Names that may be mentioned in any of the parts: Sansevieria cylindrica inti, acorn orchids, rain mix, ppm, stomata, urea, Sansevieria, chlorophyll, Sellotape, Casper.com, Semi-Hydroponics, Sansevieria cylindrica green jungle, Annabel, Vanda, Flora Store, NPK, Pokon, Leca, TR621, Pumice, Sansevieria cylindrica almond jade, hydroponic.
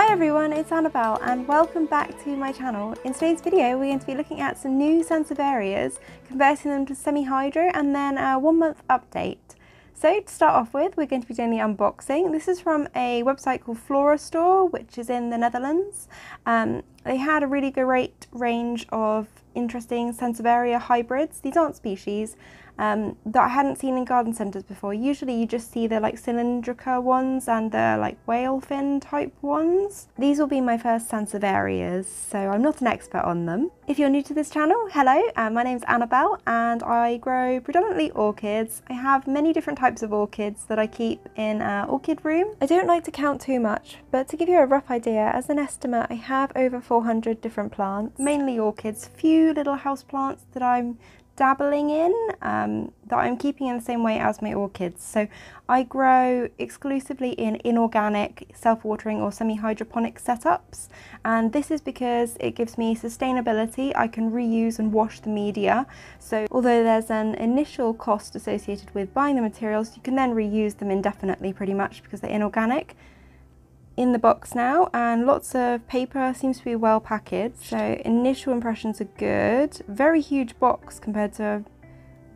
Hi everyone, it's Annabel and welcome back to my channel. In today's video we're going to be looking at some new Sansevierias, converting them to semi-hydro and then a 1 month update. So to start off with, we're going to be doing the unboxing. This is from a website called Flora Store, which is in the Netherlands. They had a really great range of interesting Sansevieria hybrids. These aren't species that I hadn't seen in garden centres before. Usually you just see the like cylindrica ones and the like whale fin type ones. These will be my first Sansevierias, so I'm not an expert on them. If you're new to this channel, hello, my name's Annabel and I grow predominantly orchids. I have many different types of orchids that I keep in an orchid room. I don't like to count too much, but to give you a rough idea, as an estimate I have over 400 different plants, mainly orchids, few little house plants that I'm dabbling in, that I'm keeping in the same way as my orchids. So I grow exclusively in inorganic, self-watering or semi-hydroponic setups, and this is because it gives me sustainability. I can reuse and wash the media, so although there's an initial cost associated with buying the materials, you can then reuse them indefinitely pretty much because they're inorganic. In the box now, and lots of paper, seems to be well packaged, so initial impressions are good. Very huge box compared to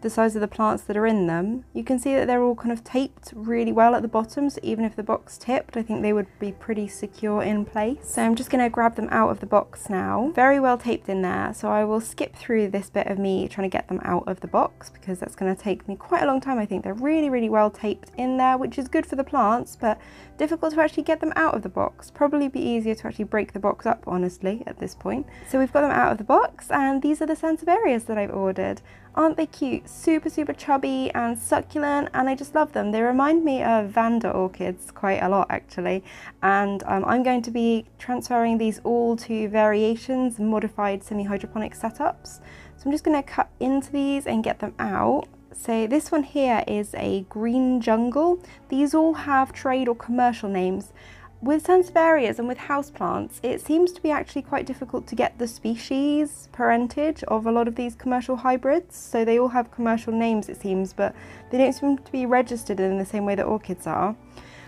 the size of the plants that are in them. You can see that they're all kind of taped really well at the bottom, so even if the box tipped I think they would be pretty secure in place. So I'm just going to grab them out of the box now. Very well taped in there, so I will skip through this bit of me trying to get them out of the box because that's going to take me quite a long time. I think they're really well taped in there, which is good for the plants but difficult to actually get them out of the box. Probably be easier to actually break the box up honestly at this point. So we've got them out of the box and these are the Sansevierias that I've ordered. Aren't they cute? Super chubby and succulent, and I just love them. They remind me of Vanda orchids quite a lot actually, and I'm going to be transferring these all to variations and modified semi-hydroponic setups. So I'm just going to cut into these and get them out. So this one here is a green jungle. These all have trade or commercial names. With Sansevieria and with houseplants, it seems to be actually quite difficult to get the species parentage of a lot of these commercial hybrids, so they all have commercial names it seems, but they don't seem to be registered in the same way that orchids are.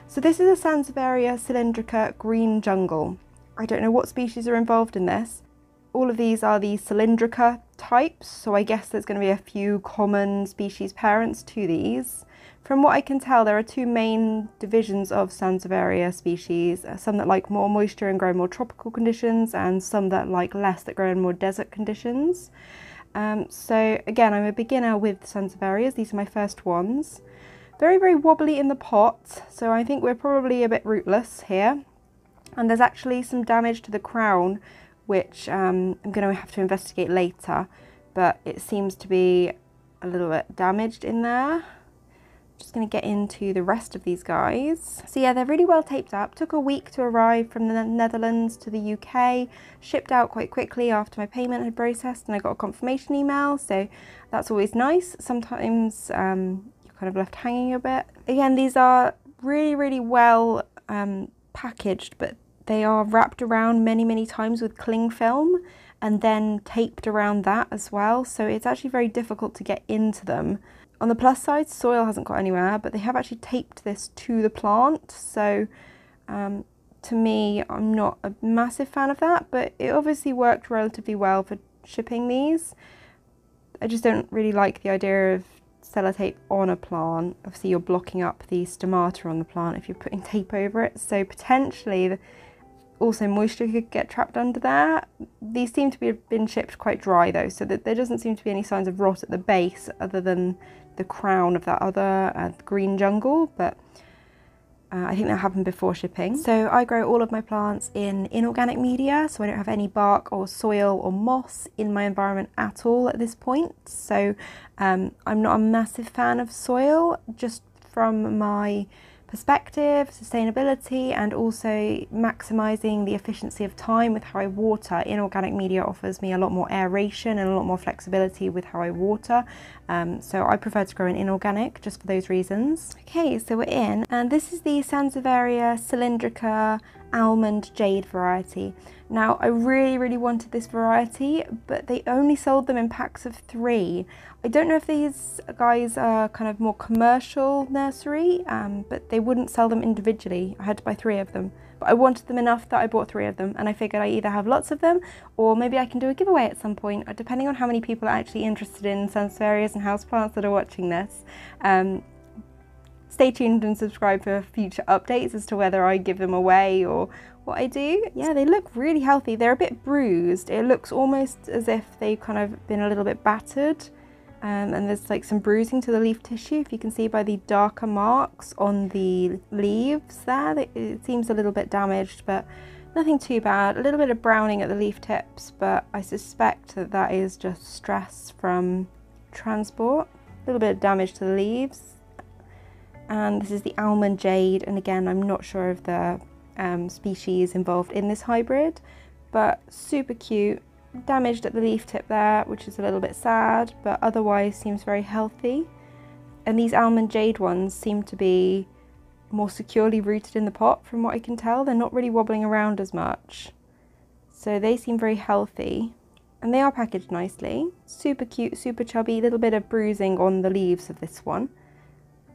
So this is a Sansevieria cylindrica green jungle. I don't know what species are involved in this. All of these are the cylindrica types, so I guess there's going to be a few common species parents to these. From what I can tell, there are two main divisions of Sansevieria species, some that like more moisture and grow in more tropical conditions, and some that like less, that grow in more desert conditions. So again, I'm a beginner with Sansevierias. These are my first ones. Very wobbly in the pot, so I think we're probably a bit rootless here. And there's actually some damage to the crown, which I'm going to have to investigate later, but it seems to be a little bit damaged in there. Just going to get into the rest of these guys. So yeah, they're really well taped up. Took a week to arrive from the Netherlands to the UK. Shipped out quite quickly after my payment had processed and I got a confirmation email, so that's always nice. Sometimes you're kind of left hanging a bit. Again, these are really well packaged, but they are wrapped around many times with cling film and then taped around that as well, so it's actually very difficult to get into them. On the plus side, soil hasn't got anywhere, but they have actually taped this to the plant, so to me, I'm not a massive fan of that, but it obviously worked relatively well for shipping these. I just don't really like the idea of sellotape on a plant. Obviously, you're blocking up the stomata on the plant if you're putting tape over it, so potentially also moisture could get trapped under there. These seem to have been shipped quite dry though, so that there doesn't seem to be any signs of rot at the base other than the crown of that other green jungle, but I think that happened before shipping. So I grow all of my plants in inorganic media, so I don't have any bark or soil or moss in my environment at all at this point, so I'm not a massive fan of soil, just from my perspective, sustainability, and also maximizing the efficiency of time with how I water. Inorganic media offers me a lot more aeration and a lot more flexibility with how I water, so I prefer to grow in inorganic just for those reasons. Okay, so we're in, and this is the Sansevieria cylindrica almond jade variety. Now I really wanted this variety, but they only sold them in packs of 3. I don't know if these guys are kind of more commercial nursery, but they wouldn't sell them individually. I had to buy 3 of them. but I wanted them enough that I bought 3 of them, and I figured I either have lots of them or maybe I can do a giveaway at some point, depending on how many people are actually interested in Sansevieria and houseplants that are watching this. Stay tuned and subscribe for future updates as to whether I give them away or what I do. Yeah, they look really healthy. They're a bit bruised. It looks almost as if they've kind of been a little bit battered. And there's like some bruising to the leaf tissue, if you can see by the darker marks on the leaves there. It seems a little bit damaged, but nothing too bad. A little bit of browning at the leaf tips, but I suspect that that is just stress from transport. A little bit of damage to the leaves. And this is the almond jade, and again I'm not sure of the species involved in this hybrid, but super cute. Damaged at the leaf tip there, which is a little bit sad, but otherwise seems very healthy. And these almond jade ones seem to be more securely rooted in the pot from what I can tell. They're not really wobbling around as much, so they seem very healthy. And they are packaged nicely. Super cute, super chubby. Little bit of bruising on the leaves of this one.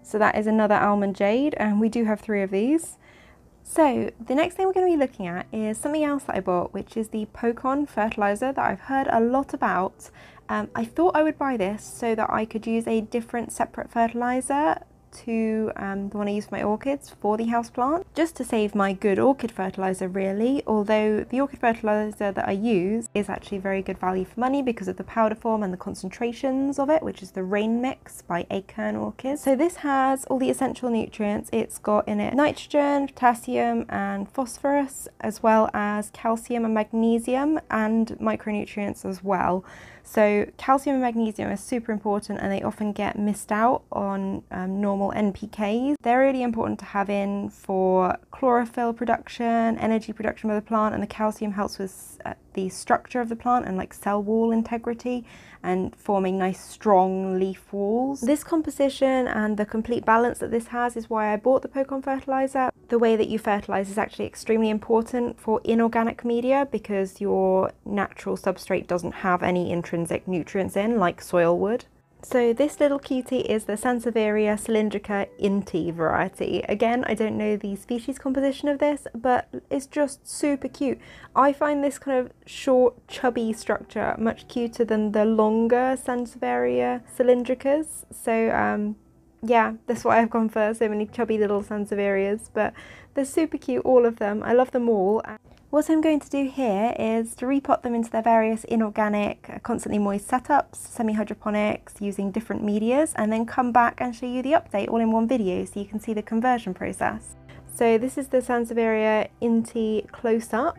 So that is another almond jade, and we do have 3 of these. So the next thing we're going to be looking at is something else that I bought, which is the Pokon fertilizer that I've heard a lot about. I thought I would buy this so that I could use a different separate fertilizer to the one I use for my orchids for the houseplant, just to save my good orchid fertilizer really, although the orchid fertilizer that I use is actually very good value for money because of the powder form and the concentrations of it, which is the Rain Mix by Acorn Orchids. So this has all the essential nutrients. It's got in it nitrogen, potassium and phosphorus, as well as calcium and magnesium and micronutrients as well. So calcium and magnesium are super important, and they often get missed out on normal NPKs. They're really important to have in for chlorophyll production, energy production by the plant, and the calcium helps with the structure of the plant and like cell wall integrity and forming nice strong leaf walls. This composition and the complete balance that this has is why I bought the Pokon fertilizer. The way that you fertilize is actually extremely important for inorganic media because your natural substrate doesn't have any intrinsic nutrients in, like soil would. So this little cutie is the Sansevieria cylindrica inti variety. Again, I don't know the species composition of this, but it's just super cute. I find this kind of short, chubby structure much cuter than the longer Sansevieria cylindricas. So yeah, that's why I've gone for so many chubby little Sansevierias, but they're super cute, all of them. I love them all. What I'm going to do here is to repot them into their various inorganic, constantly moist setups, semi-hydroponics, using different medias, and then come back and show you the update all in one video so you can see the conversion process. So this is the Sansevieria Inti close-up,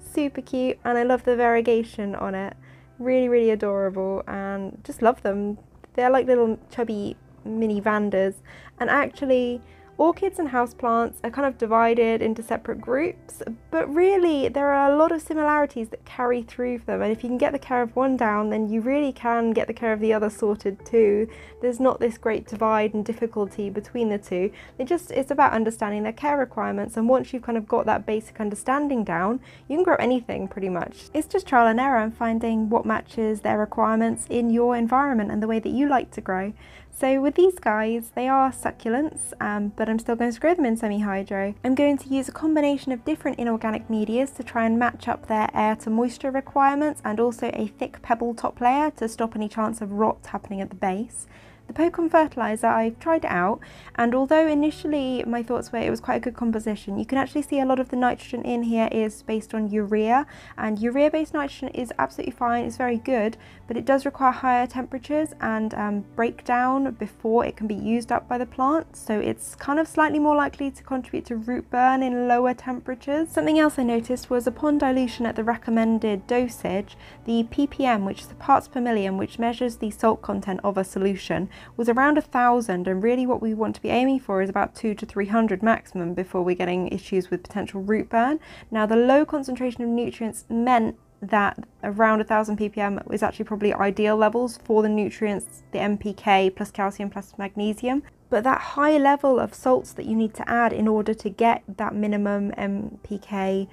super cute, and I love the variegation on it. Really, really adorable, and just love them. They're like little chubby mini Vandas, and actually orchids and houseplants are kind of divided into separate groups, but really there are a lot of similarities that carry through for them, and if you can get the care of one down, then you really can get the care of the other sorted too. There's not this great divide and difficulty between the two. It's about understanding their care requirements, and once you've kind of got that basic understanding down, you can grow anything pretty much. It's just trial and error and finding what matches their requirements in your environment and the way that you like to grow. So with these guys, they are succulents, but I'm still going to grow them in semi-hydro. I'm going to use a combination of different inorganic medias to try and match up their air to moisture requirements, and also a thick pebble top layer to stop any chance of rot happening at the base. The Pokon fertilizer, I've tried it out, and although initially my thoughts were it was quite a good composition, you can actually see a lot of the nitrogen in here is based on urea, and urea based nitrogen is absolutely fine, it's very good, but it does require higher temperatures and breakdown before it can be used up by the plant, so it's kind of slightly more likely to contribute to root burn in lower temperatures. Something else I noticed was upon dilution at the recommended dosage, the ppm, which is the parts per million, which measures the salt content of a solution, was around 1,000, and really what we want to be aiming for is about 200 to 300 maximum before we're getting issues with potential root burn. Now the low concentration of nutrients meant that around 1,000 ppm is actually probably ideal levels for the nutrients, the NPK plus calcium plus magnesium. But that high level of salts that you need to add in order to get that minimum NPK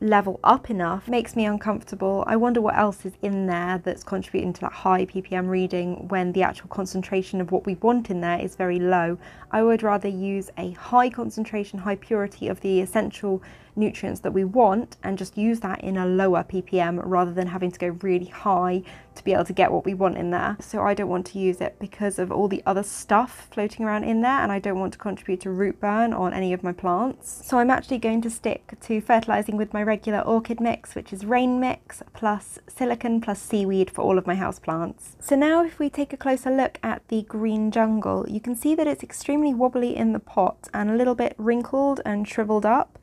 level up enough makes me uncomfortable. I wonder what else is in there that's contributing to that high ppm reading when the actual concentration of what we want in there is very low. I would rather use a high concentration, high purity of the essential nutrients that we want and just use that in a lower ppm rather than having to go really high to be able to get what we want in there. So I don't want to use it because of all the other stuff floating around in there, and I don't want to contribute to root burn on any of my plants. So I'm actually going to stick to fertilizing with my regular orchid mix, which is Rain Mix plus silicon plus seaweed for all of my houseplants. So now if we take a closer look at the green jungle, you can see that it's extremely wobbly in the pot and a little bit wrinkled and shriveled up.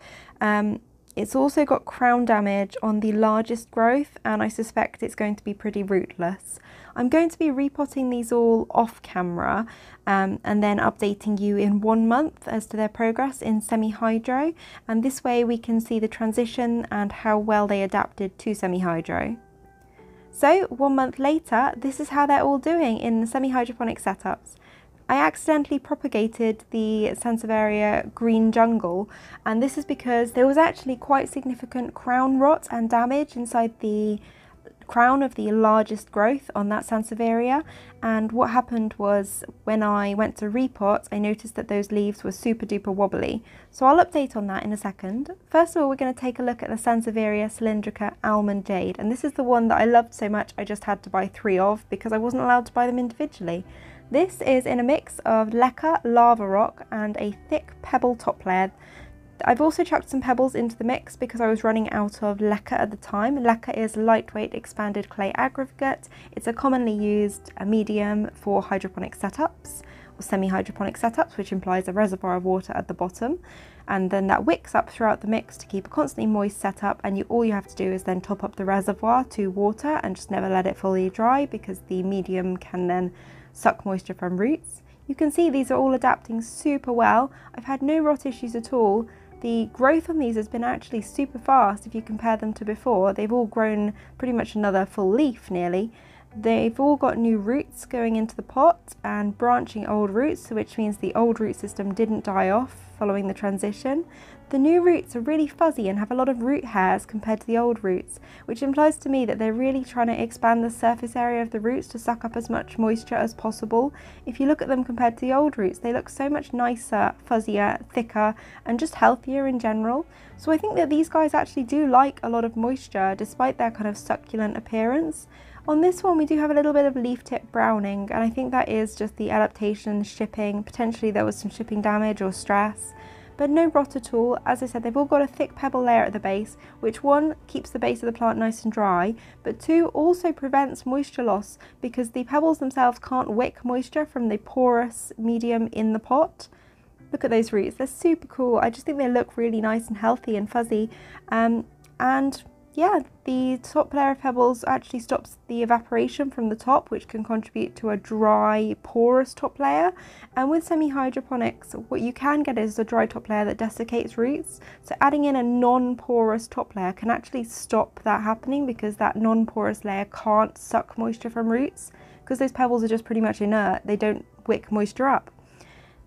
It's also got crown damage on the largest growth, and I suspect it's going to be pretty rootless. I'm going to be repotting these all off camera and then updating you in 1 month as to their progress in semi-hydro, and this way we can see the transition and how well they adapted to semi-hydro. So 1 month later, this is how they're all doing in the semi-hydroponic setups. I accidentally propagated the Sansevieria green jungle, and this is because there was actually quite significant crown rot and damage inside the crown of the largest growth on that Sansevieria, and what happened was when I went to repot, I noticed that those leaves were super duper wobbly. So I'll update on that in a second. First of all, we're going to take a look at the Sansevieria cylindrica almond jade, and this is the one that I loved so much I just had to buy 3 of because I wasn't allowed to buy them individually. This is in a mix of Leca, lava rock and a thick pebble top layer. I've also chucked some pebbles into the mix because I was running out of Leca at the time. Leca is lightweight expanded clay aggregate. It's a commonly used medium for hydroponic setups or semi-hydroponic setups, which implies a reservoir of water at the bottom, and then that wicks up throughout the mix to keep a constantly moist setup, and all you have to do is then top up the reservoir to water and just never let it fully dry because the medium can then suck moisture from roots. You can see these are all adapting super well. I've had no rot issues at all. The growth on these has been actually super fast. If you compare them to before, they've all grown pretty much another full leaf nearly. They've all got new roots going into the pot and branching old roots, which means the old root system didn't die off following the transition. The new roots are really fuzzy and have a lot of root hairs compared to the old roots, which implies to me that they're really trying to expand the surface area of the roots to suck up as much moisture as possible. If you look at them compared to the old roots, they look so much nicer, fuzzier, thicker, and just healthier in general. So I think that these guys actually do like a lot of moisture despite their kind of succulent appearance. On this one we do have a little bit of leaf tip browning, and I think that is just the adaptation, shipping, potentially there was some shipping damage or stress, but no rot at all. As I said, they've all got a thick pebble layer at the base, which 1, keeps the base of the plant nice and dry, but 2, also prevents moisture loss because the pebbles themselves can't wick moisture from the porous medium in the pot. Look at those roots, they're super cool. I just think they look really nice and healthy and fuzzy, and yeah, the top layer of pebbles actually stops the evaporation from the top, which can contribute to a dry, porous top layer. And with semi-hydroponics, what you can get is a dry top layer that desiccates roots. So adding in a non-porous top layer can actually stop that happening because that non-porous layer can't suck moisture from roots because those pebbles are just pretty much inert. They don't wick moisture up.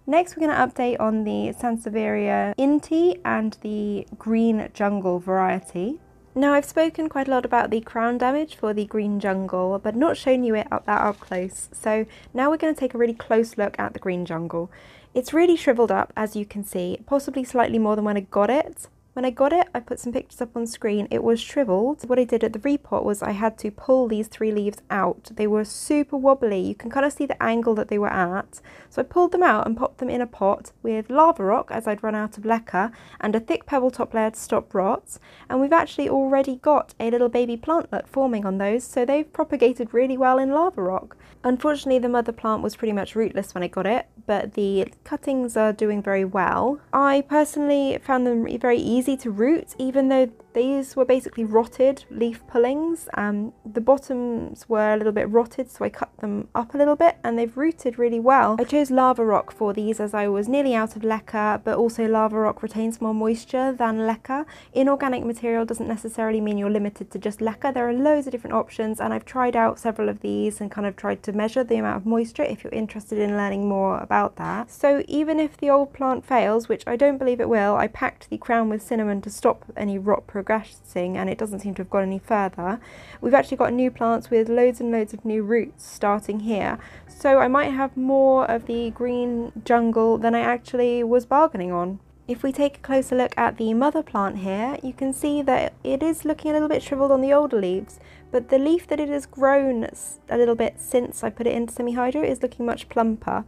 Next we're going to update on the Sansevieria Inti and the Green Jungle variety. Now I've spoken quite a lot about the crown damage for the green jungle, but not shown you it up close. So now we're going to take a really close look at the green jungle. It's really shriveled up, as you can see, possibly slightly more than when I got it. When I got it, I put some pictures up on screen, it was shriveled. What I did at the repot was I had to pull these 3 leaves out. They were super wobbly, you can kind of see the angle that they were at. So I pulled them out and popped them in a pot with lava rock, as I'd run out of leca, and a thick pebble top layer to stop rot. And we've actually already got a little baby plantlet forming on those, so they've propagated really well in lava rock. Unfortunately, the mother plant was pretty much rootless when I got it, but the cuttings are doing very well. I personally found them very easy to root, even though these were basically rotted leaf pullings. The bottoms were a little bit rotted, so I cut them up a little bit and they've rooted really well. I chose lava rock for these as I was nearly out of leca, but also lava rock retains more moisture than leca. Inorganic material doesn't necessarily mean you're limited to just leca. There are loads of different options, and I've tried out several of these and kind of tried to measure the amount of moisture if you're interested in learning more about that. So even if the old plant fails, which I don't believe it will, I packed the crown with cinnamon to stop any rot progression progressing and it doesn't seem to have gone any further. We've actually got new plants with loads and loads of new roots starting here. So I might have more of the green jungle than I actually was bargaining on. If we take a closer look at the mother plant here, you can see that it is looking a little bit shriveled on the older leaves, but the leaf that it has grown a little bit since I put it into semi-hydro is looking much plumper.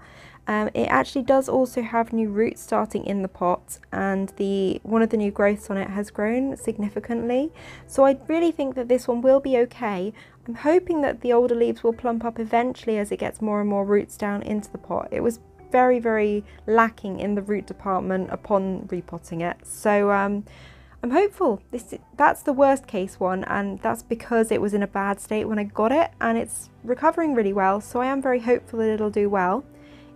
It actually does also have new roots starting in the pot, and one of the new growths on it has grown significantly. So I really think that this one will be okay. I'm hoping that the older leaves will plump up eventually as it gets more and more roots down into the pot. It was very, very lacking in the root department upon repotting it. So I'm hopeful. That's the worst case one, and that's because it was in a bad state when I got it, and it's recovering really well, so I am very hopeful that it'll do well.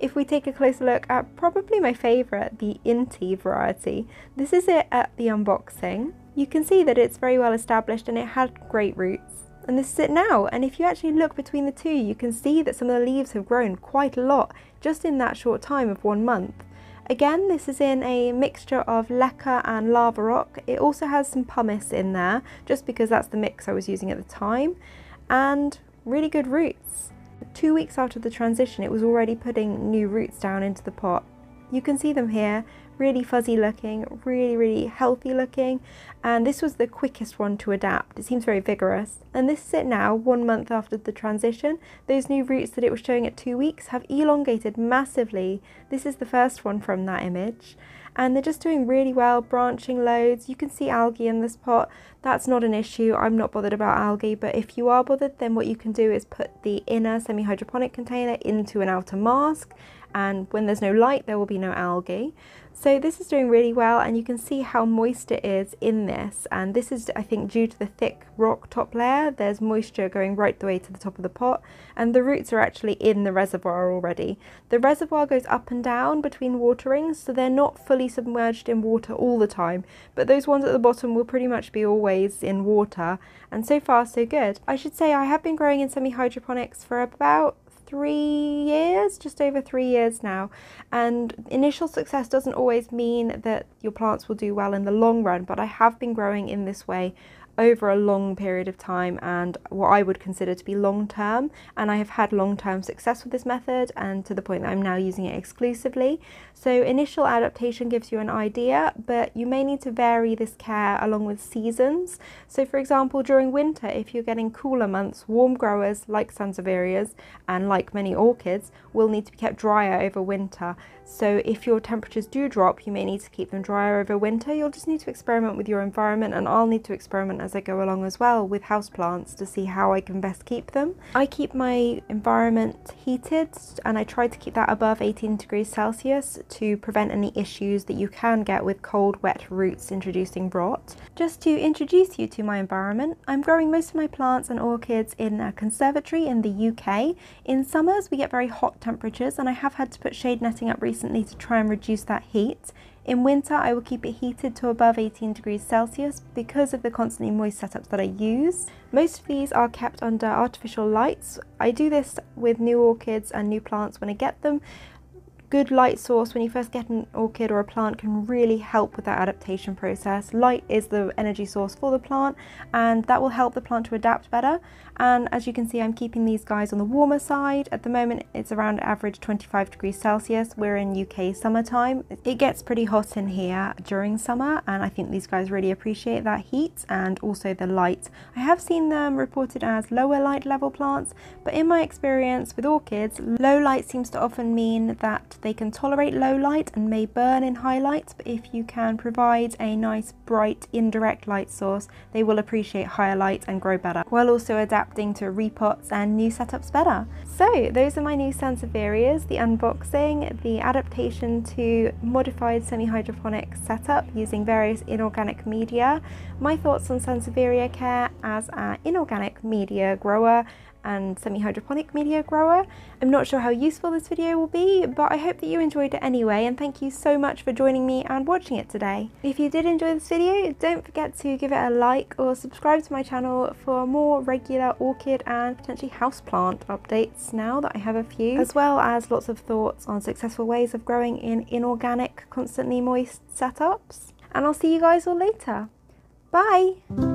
If we take a closer look at probably my favourite, the Inti variety, this is it at the unboxing. You can see that it's very well established and it had great roots. And this is it now, and if you actually look between the two, you can see that some of the leaves have grown quite a lot just in that short time of 1 month. Again, this is in a mixture of leca and lava rock. It also has some pumice in there, just because that's the mix I was using at the time, and really good roots. 2 weeks after the transition, it was already putting new roots down into the pot. You can see them here, really fuzzy looking, really healthy looking, and this was the quickest one to adapt. It seems very vigorous. And this is it now, 1 month after the transition. Those new roots that it was showing at 2 weeks have elongated massively. This is the first one from that image, and they're just doing really well, branching loads. You can see algae in this pot. That's not an issue, I'm not bothered about algae, but if you are bothered, then what you can do is put the inner semi-hydroponic container into an outer mask, and when there's no light there will be no algae. So this is doing really well, and you can see how moist it is in this, and this is, I think, due to the thick rock top layer. There's moisture going right the way to the top of the pot, and the roots are actually in the reservoir already. The reservoir goes up and down between waterings, so they're not fully submerged in water all the time, but those ones at the bottom will pretty much be always in water, and so far so good. I should say I have been growing in semi-hydroponics for about 3 years, just over 3 years now, and initial success doesn't always mean that your plants will do well in the long run, but I have been growing in this way over a long period of time, and what I would consider to be long term, and I have had long term success with this method, and to the point that I'm now using it exclusively. So initial adaptation gives you an idea, but you may need to vary this care along with seasons. So for example, during winter, if you're getting cooler months, warm growers like Sansevierias and like many orchids will need to be kept drier over winter. So if your temperatures do drop, you may need to keep them drier over winter. You'll just need to experiment with your environment, and I'll need to experiment as I go along as well with houseplants to see how I can best keep them. I keep my environment heated, and I try to keep that above 18 degrees Celsius to prevent any issues that you can get with cold, wet roots introducing rot. Just to introduce you to my environment, I'm growing most of my plants and orchids in a conservatory in the UK. In summers we get very hot temperatures, and I have had to put shade netting up recently to try and reduce that heat. In winter, I will keep it heated to above 18 degrees Celsius because of the constantly moist setups that I use. Most of these are kept under artificial lights. I do this with new orchids and new plants when I get them. Good light source when you first get an orchid or a plant can really help with that adaptation process. Light is the energy source for the plant, and that will help the plant to adapt better. And as you can see, I'm keeping these guys on the warmer side. At the moment it's around average 25 degrees Celsius. We're in UK summertime. It gets pretty hot in here during summer, and I think these guys really appreciate that heat and also the light. I have seen them reported as lower light level plants, but in my experience with orchids, low light seems to often mean that they can tolerate low light and may burn in high lights, but if you can provide a nice bright indirect light source, they will appreciate higher light and grow better, while also adapting to repots and new setups better. So those are my new Sansevierias, the unboxing, the adaptation to modified semi-hydroponic setup using various inorganic media, my thoughts on Sansevieria care as an inorganic media grower and semi-hydroponic media grower. I'm not sure how useful this video will be, but I hope that you enjoyed it anyway, and thank you so much for joining me and watching it today. If you did enjoy this video, don't forget to give it a like or subscribe to my channel for more regular orchid and potentially houseplant updates now that I have a few, as well as lots of thoughts on successful ways of growing in inorganic, constantly moist setups. And I'll see you guys all later. Bye!